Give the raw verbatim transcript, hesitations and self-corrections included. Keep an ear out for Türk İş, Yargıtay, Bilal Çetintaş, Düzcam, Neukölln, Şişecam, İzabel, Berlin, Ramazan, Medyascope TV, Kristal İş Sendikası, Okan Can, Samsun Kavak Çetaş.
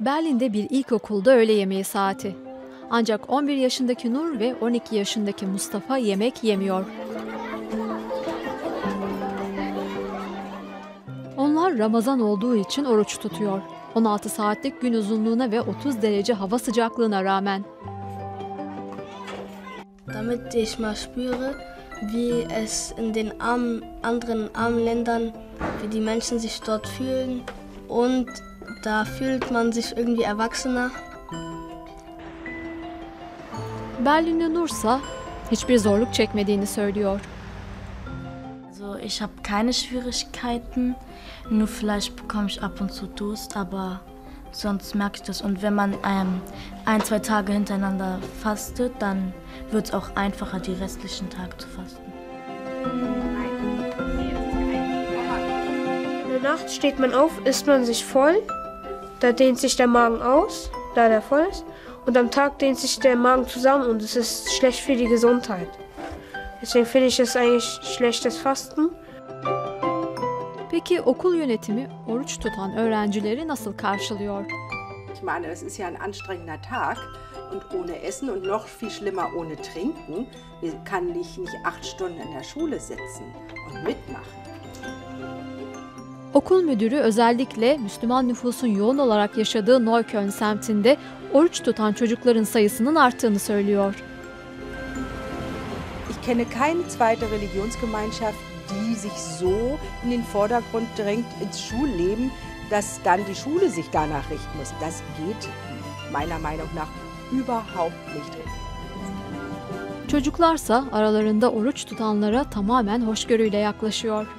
Berlin'de bir ilkokulda öğle yemeği saati. Ancak on bir yaşındaki Nur ve on iki yaşındaki Mustafa yemek yemiyor. Onlar Ramazan olduğu için oruç tutuyor. on altı saatlik gün uzunluğuna ve otuz derece hava sıcaklığına rağmen. Damit ich mal spüre, wie es in den anderen armen Ländern, wie die Menschen sich dort fühlen, und da fühlt man sich irgendwie erwachsener. Berlin'de Nursa hiçbir zorluk çekmediğini söylüyor. Also ich habe keine Schwierigkeiten, nur vielleicht bekomme ich ab und zu Durst, aber sonst merke ich das. Und wenn man ähm, ein, zwei Tage hintereinander fastet, dann wird es auch einfacher, die restlichen Tage zu fasten. In der Nacht steht man auf, isst man sich voll, da dehnt sich der Magen aus, da der voll ist. Und am Tag dehnt sich der Magen zusammen und es ist schlecht für die Gesundheit. Deswegen finde ich es eigentlich schlechtes Fasten. Peki okul yönetimi oruç tutan öğrencileri nasıl karşılıyor? Ich meine, es ist ja ein anstrengender Tag und ohne Essen und noch viel schlimmer ohne Trinken kann ich nicht acht Stunden in der Schule sitzen und mitmachen. Okul müdürü özellikle Müslüman nüfusun yoğun olarak yaşadığı Neukölln semtinde oruç tutan çocukların sayısının arttığını söylüyor. Ich kenne keine zweite Religionsgemeinschaft, die sich so in den Vordergrund drängt ins Schulleben, dass dann die Schule sich danach richten muss. Das geht meiner Meinung nach überhaupt nicht. Çocuklarsa aralarında oruç tutanlara tamamen hoşgörüyle yaklaşıyor.